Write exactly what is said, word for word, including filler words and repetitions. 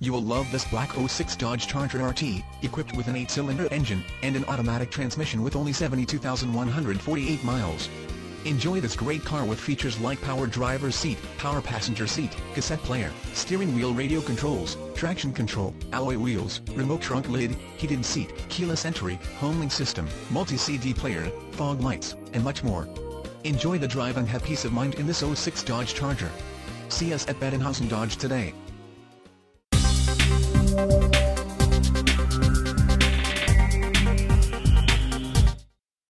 You will love this black oh six Dodge Charger R T, equipped with an eight-cylinder engine, and an automatic transmission with only seventy-two thousand one hundred forty-eight miles. Enjoy this great car with features like power driver's seat, power passenger seat, cassette player, steering wheel radio controls, traction control, alloy wheels, remote trunk lid, heated seat, keyless entry, home link system, multi-C D player, fog lights, and much more. Enjoy the drive and have peace of mind in this oh six Dodge Charger. See us at Bettenhausen Dodge today.